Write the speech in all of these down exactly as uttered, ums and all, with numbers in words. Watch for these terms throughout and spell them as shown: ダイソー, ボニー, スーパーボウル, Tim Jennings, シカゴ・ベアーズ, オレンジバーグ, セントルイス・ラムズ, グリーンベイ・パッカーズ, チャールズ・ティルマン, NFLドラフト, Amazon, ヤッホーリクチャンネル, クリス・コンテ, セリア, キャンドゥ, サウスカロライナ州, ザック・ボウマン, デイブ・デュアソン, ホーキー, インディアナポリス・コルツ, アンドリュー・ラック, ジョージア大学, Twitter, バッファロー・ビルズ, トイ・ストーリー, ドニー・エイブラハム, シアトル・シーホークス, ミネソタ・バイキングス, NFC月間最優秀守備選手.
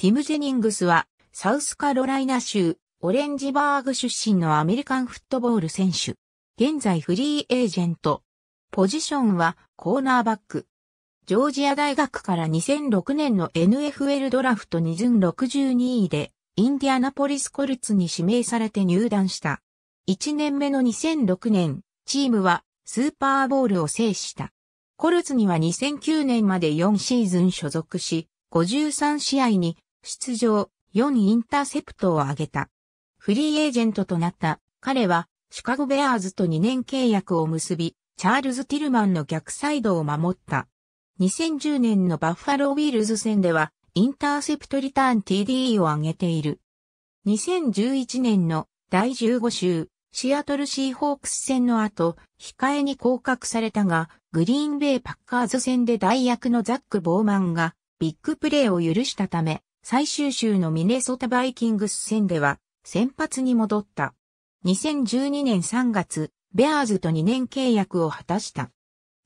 ティム・ジェニングスは、サウスカロライナ州、オレンジバーグ出身のアメリカンフットボール選手。現在フリーエージェント。ポジションはコーナーバック。ジョージア大学からにせんろくねんの エヌエフエル ドラフトに巡ろくじゅうにいで、インディアナポリスコルツに指名されて入団した。いちねんめのにせんろくねん、チームはスーパーボウルを制した。コルツにはにせんきゅうねんまでよんシーズン所属し、ごじゅうさんしあいに出場、よんインターセプトを挙げた。フリーエージェントとなった彼はシカゴベアーズとにねんけいやくを結び、チャールズ・ティルマンの逆サイドを守った。にせんじゅうねんのバッファロー・ウィルズ戦ではインターセプトリターン ティーディー を挙げている。にせんじゅういちねんのだいじゅうごしゅう、シアトルシーホークス戦の後、控えに降格されたが、グリーンベイパッカーズ戦で代役のザック・ボーマンがビッグプレーを許したため、最終週のミネソタバイキングス戦では先発に戻った。にせんじゅうにねんさんがつ、ベアーズとにねんけいやくを果たした。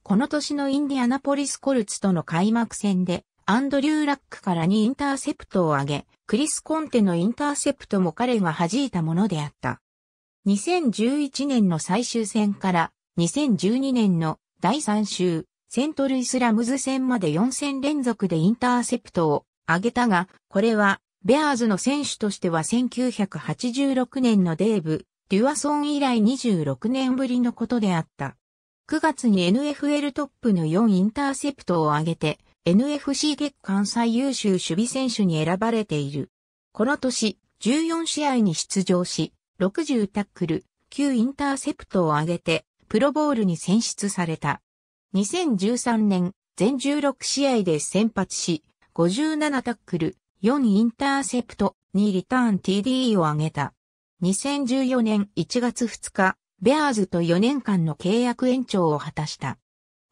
この年のインディアナポリスコルツとの開幕戦で、アンドリュー・ラックからにインターセプトを挙げ、クリス・コンテのインターセプトも彼が弾いたものであった。にせんじゅういちねんの最終戦からにせんじゅうにねんのだいさんしゅう、セントルイス・ラムズ戦までよんせん連続でインターセプトを挙げたが、これは、ベアーズの選手としてはせんきゅうひゃくはちじゅうろくねんのデーブ・デュアソン以来にじゅうろくねんぶりのことであった。くがつに エヌエフエル トップのよんインターセプトを挙げて、エヌエフシー 月間最優秀守備選手に選ばれている。この年、じゅうよんしあいに出場し、ろくじゅうタックル、きゅうインターセプトを挙げて、プロボウルに選出された。にせんじゅうさんねん、全じゅうろくしあいで先発し、ごじゅうななタックル、よんインターセプト、にリターン ティーディー を挙げた。にせんじゅうよねんいちがつふつか、ベアーズとよねんかんの契約延長を果たした。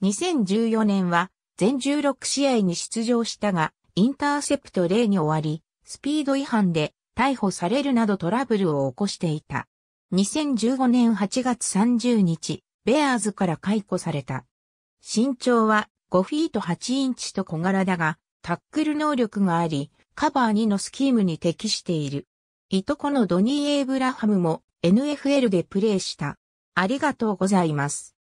にせんじゅうよねんは、全じゅうろくしあいに出場したが、インターセプトゼロに終わり、スピード違反で逮捕されるなどトラブルを起こしていた。にせんじゅうごねんはちがつさんじゅうにち、ベアーズから解雇された。身長はごフィートはちインチと小柄だが、タックル能力があり、カバーツーのスキームに適している。いとこのドニー・エイブラハムも エヌエフエル でプレーした。ありがとうございます。